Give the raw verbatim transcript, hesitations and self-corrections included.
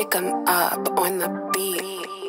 stick 'em up on the beat.